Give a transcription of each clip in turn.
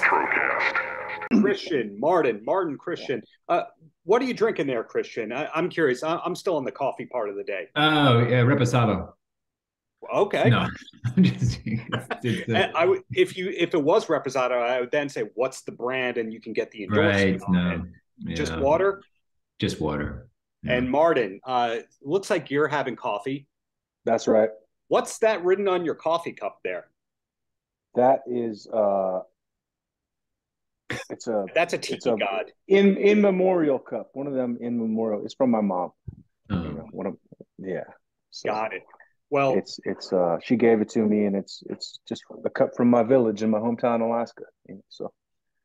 Paltrocast. Christian, Martin, Christian. What are you drinking there, Christian? I'm curious. I'm still in the coffee part of the day. Oh, yeah, reposado. Okay. No, I'm just if it was reposado, I would then say, what's the brand? And you can get the endorsement. Right, no. Yeah. Just water? Just water. Yeah. And Martin, looks like you're having coffee. That's right. What's that written on your coffee cup there? That is that's a tiki god. In memorial cup. One of them in memorial. It's from my mom. Oh. You know, yeah. So. Got it. Well, it's she gave it to me, and it's just the cup from my village in my hometown, Alaska. So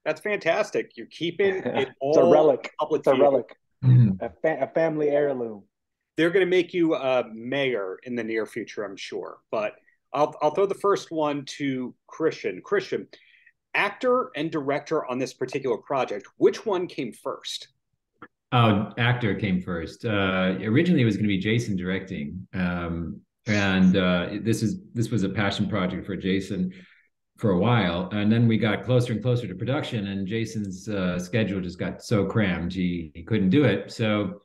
that's fantastic. You're keeping it all. It's a relic. It's a relic. Mm-hmm. A family heirloom. They're going to make you a mayor in the near future, I'm sure. But I'll throw the first one to Christian. Christian, actor and director on this particular project, which one came first? Oh, actor came first. Originally, it was going to be Jason directing. This was a passion project for Jason for a while, and then we got closer and closer to production, and Jason's schedule just got so crammed he couldn't do it. So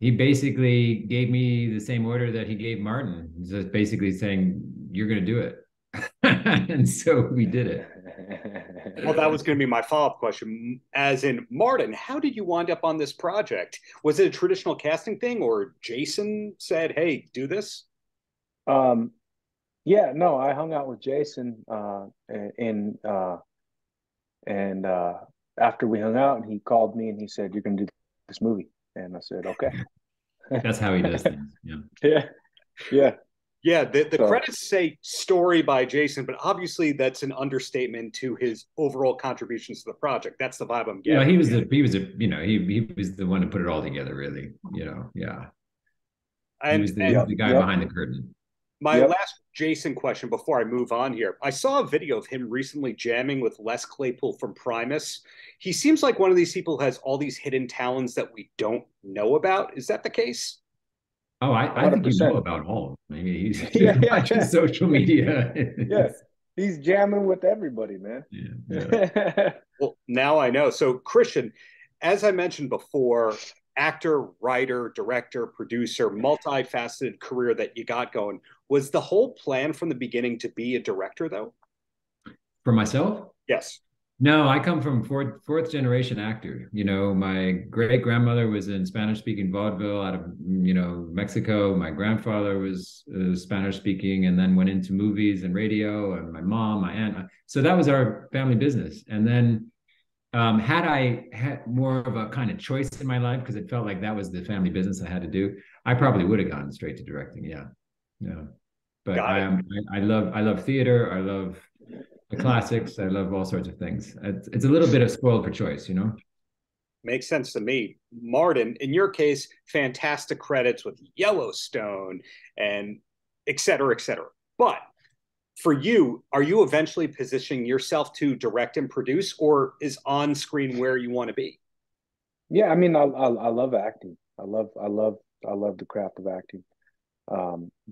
he basically gave me the same order that he gave Martin, just basically saying, "You're going to do it," and so we did it. Well, that was going to be my follow-up question, as in Martin, how did you wind up on this project? Was it a traditional casting thing, or Jason said, "Hey, do this"? Yeah, no, I hung out with Jason, and after we hung out, he called me and he said, "You're going to do this movie," and I said, "Okay." That's how he does things. Yeah, yeah. The credits say story by Jason, but obviously that's an understatement to his overall contributions to the project. That's the vibe I'm getting. Yeah, he was the one to put it all together, really. You know, yeah. He was the guy behind the curtain. My last Jason question before I move on here. I saw a video of him recently jamming with Les Claypool from Primus. He seems like one of these people who has all these hidden talents that we don't know about. Is that the case? Oh, I think you know about all of them. I mean, he's watching social media. Yes, he's jamming with everybody, man. Yeah. Well, now I know. So, Christian, as I mentioned before, actor, writer, director, producer, multifaceted career that you got going. Was the whole plan from the beginning to be a director, though? For myself? Yes. No, I come from fourth generation actor. You know, my great-grandmother was in Spanish-speaking vaudeville out of, Mexico. My grandfather was Spanish-speaking and then went into movies and radio, and my mom, my aunt. So that was our family business. And then had I had more of a kind of choice in my life, because it felt like that was the family business I had to do, I probably would have gone straight to directing. Yeah. But I love theater. I love the classics. I love all sorts of things. It's a little bit of spoiled for choice, you know? Makes sense to me. Martin, in your case, fantastic credits with Yellowstone and et cetera, et cetera. But for you, are you eventually positioning yourself to direct and produce, or is on screen where you want to be? Yeah, I mean, I love acting. I love the craft of acting.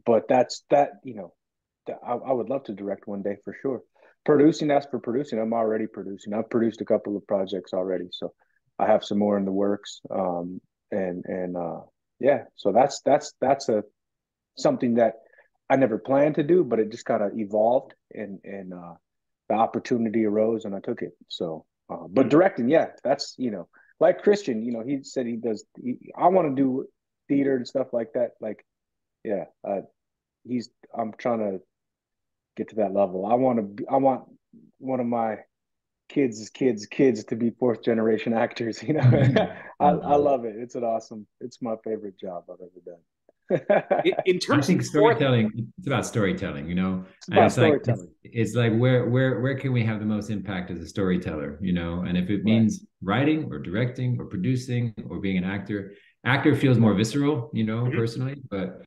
But I would love to direct one day for sure. Producing, as for producing, I'm already producing. I've produced a couple of projects already, so I have some more in the works. So that's something that I never planned to do, but it just kind of evolved, and the opportunity arose and I took it. So, but directing, yeah, that's, like Christian, he said I want to do theater and stuff like that. Like, yeah, I'm trying to get to that level. I want one of my kids' kids to be fourth generation actors. I love it. It's my favorite job I've ever done. In terms of storytelling, it's about storytelling, it's like where can we have the most impact as a storyteller, and if it means writing or directing or producing or being an actor feels more visceral, personally, but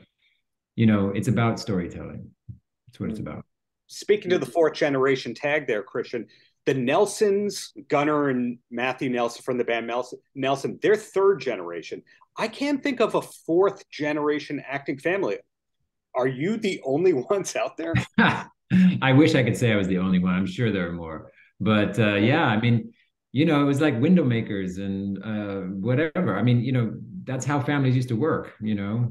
it's about storytelling. That's what it's about. Speaking to the fourth generation tag there, Christian, the Nelsons, Gunnar and Matthew Nelson from the band Nelson, they're third generation. I can't think of a fourth generation acting family. Are you the only ones out there? I wish I could say I was the only one. I'm sure there are more. But yeah, I mean, you know, it was like window makers and whatever. I mean, you know, that's how families used to work, you know.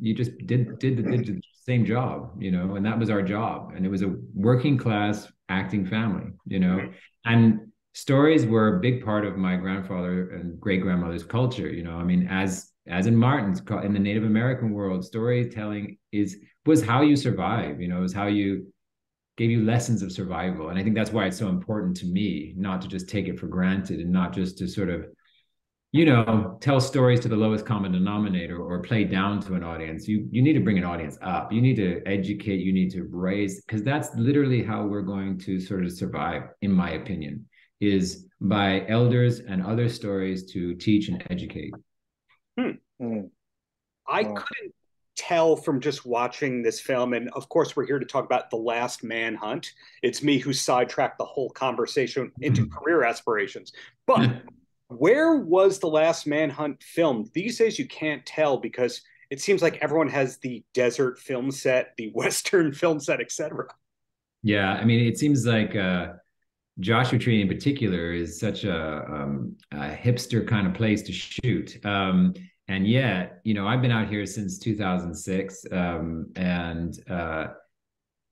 You just did the same job, you know, and that was our job. And it was a working class acting family, you know. And stories were a big part of my grandfather and great-grandmother's culture, you know. I mean, as in Martin's, in the Native American world, storytelling was how you survive, you know. It was how you gave you lessons of survival. And I think that's why it's so important to me not to just take it for granted and not just to sort of, you know, tell stories to the lowest common denominator or play down to an audience. You need to bring an audience up. You need to educate, you need to raise, because that's literally how we're going to sort of survive, in my opinion, is by elders and other stories to teach and educate. I couldn't tell from just watching this film, and of course we're here to talk about The Last Manhunt. It's me who sidetracked the whole conversation into career aspirations. But where was The Last Manhunt filmed? These days you can't tell because it seems like everyone has the desert film set, the Western film set, etc. Yeah, I mean, it seems like Joshua Tree in particular is such a hipster kind of place to shoot. And yet, you know, I've been out here since 2006.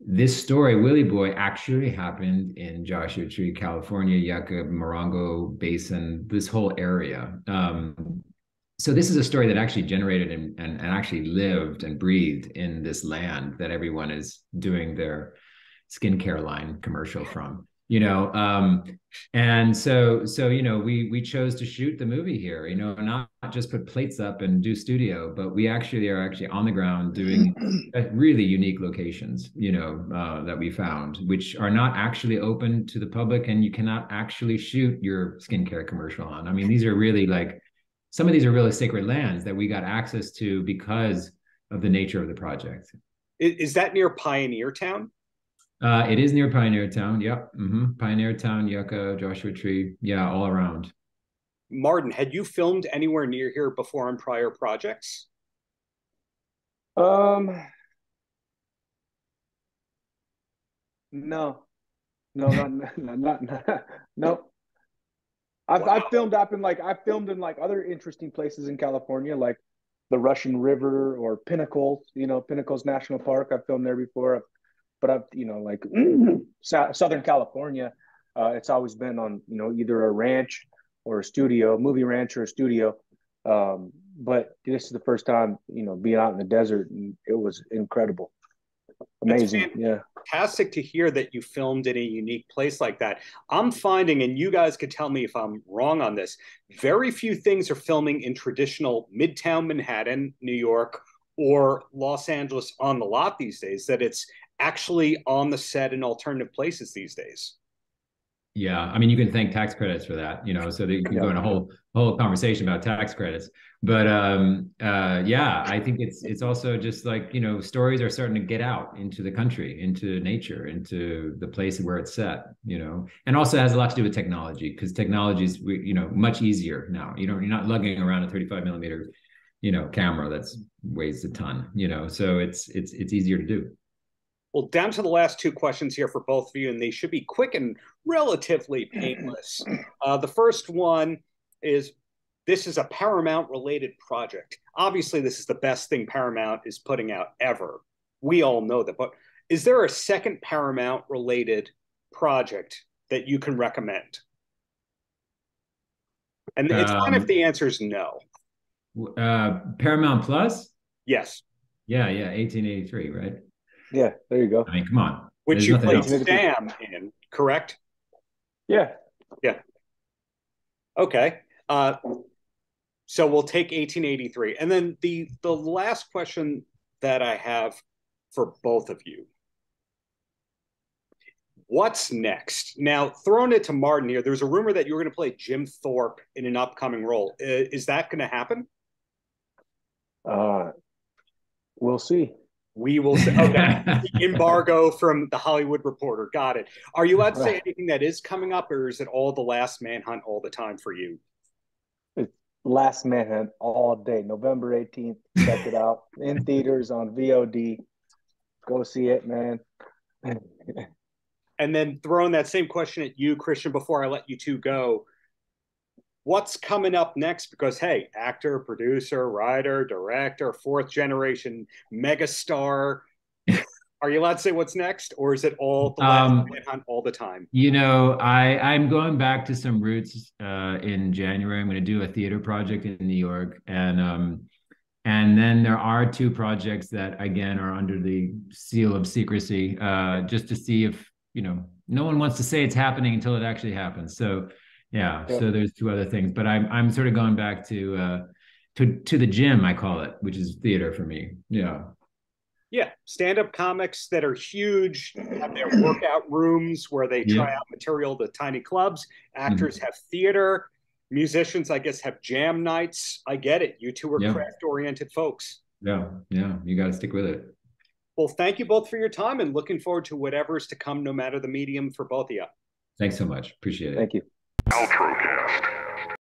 This story, Willy Boy, actually happened in Joshua Tree, California, Yucca, Morongo Basin, this whole area. So this is a story that actually generated and actually lived and breathed in this land that everyone is doing their skincare line commercial from. You know, and so you know, we chose to shoot the movie here, you know, not just put plates up and do studio, but we actually are on the ground doing really unique locations, you know, that we found, which are not actually open to the public, and you cannot actually shoot your skincare commercial on. I mean, these are really like, some of these are really sacred lands that we got access to because of the nature of the project. Is that near Pioneertown? It is near Pioneertown. Yep. Pioneertown, Yucca, Joshua Tree. Yeah, all around. Martin, had you filmed anywhere near here before on prior projects? No, not no. I filmed in other interesting places in California, like the Russian River or Pinnacles. You know, Pinnacles National Park. I've filmed there before. But I've, you know, like Southern California, it's always been on, you know, either a ranch or a studio, a movie ranch or a studio. But this is the first time, you know, being out in the desert, and it was incredible. Amazing. Yeah. Fantastic to hear that you filmed in a unique place like that. I'm finding, and you guys could tell me if I'm wrong on this, very few things are filming in traditional Midtown Manhattan, New York, or Los Angeles on the lot these days, that it's actually on the set in alternative places these days. Yeah, I mean, you can thank tax credits for that, you know, so that you can go in a whole conversation about tax credits. But yeah, I think it's also just like, you know, stories are starting to get out into the country, into nature, into the place where it's set, you know. And also has a lot to do with technology, because technology is, you know, much easier now. You know, you're not lugging around a 35mm, you know, camera that's weighs a ton, you know, so it's easier to do. Well, down to the last two questions here for both of you, and they should be quick and relatively painless. The first one is, this is a Paramount-related project. Obviously, this is the best thing Paramount is putting out ever. We all know that. But is there a second Paramount-related project that you can recommend? And it's fine if the answer is no. Paramount+? Yes. Yeah, 1883, right? Yeah, there you go. I mean, come on. Which you played Sam in, correct? Yeah. Okay. So we'll take 1883. And then the last question that I have for both of you. What's next? Now, throwing it to Martin here, there's a rumor that you were going to play Jim Thorpe in an upcoming role. Is that going to happen? We'll see. We will say, okay, the embargo from the Hollywood Reporter. Got it. Are you allowed to say anything that is coming up, or is it all The Last Manhunt all the time for you? It's Last Manhunt all day. November 18th, check it out. In theaters, on VOD. Go see it, man. And then throwing that same question at you, Christian, before I let you two go, what's coming up next? Because, hey, actor, producer, writer, director, fourth generation megastar. Are you allowed to say what's next, or is it all the last manhunt all the time? You know, I'm going back to some roots in January. I'm going to do a theater project in New York. And then there are two projects that, again, are under the seal of secrecy, just to see if, you know, no one wants to say it's happening until it actually happens. So, yeah, so there's two other things. But I'm sort of going back to the gym, I call it, which is theater for me. Yeah. Yeah, stand-up comics that are huge have their workout rooms where they try out material to tiny clubs. Actors have theater. Musicians, I guess, have jam nights. I get it. You two are craft-oriented folks. Yeah, yeah. You got to stick with it. Well, thank you both for your time, and looking forward to whatever's to come, no matter the medium, for both of you. Thanks so much. Appreciate it. Thank you. Paltrocast.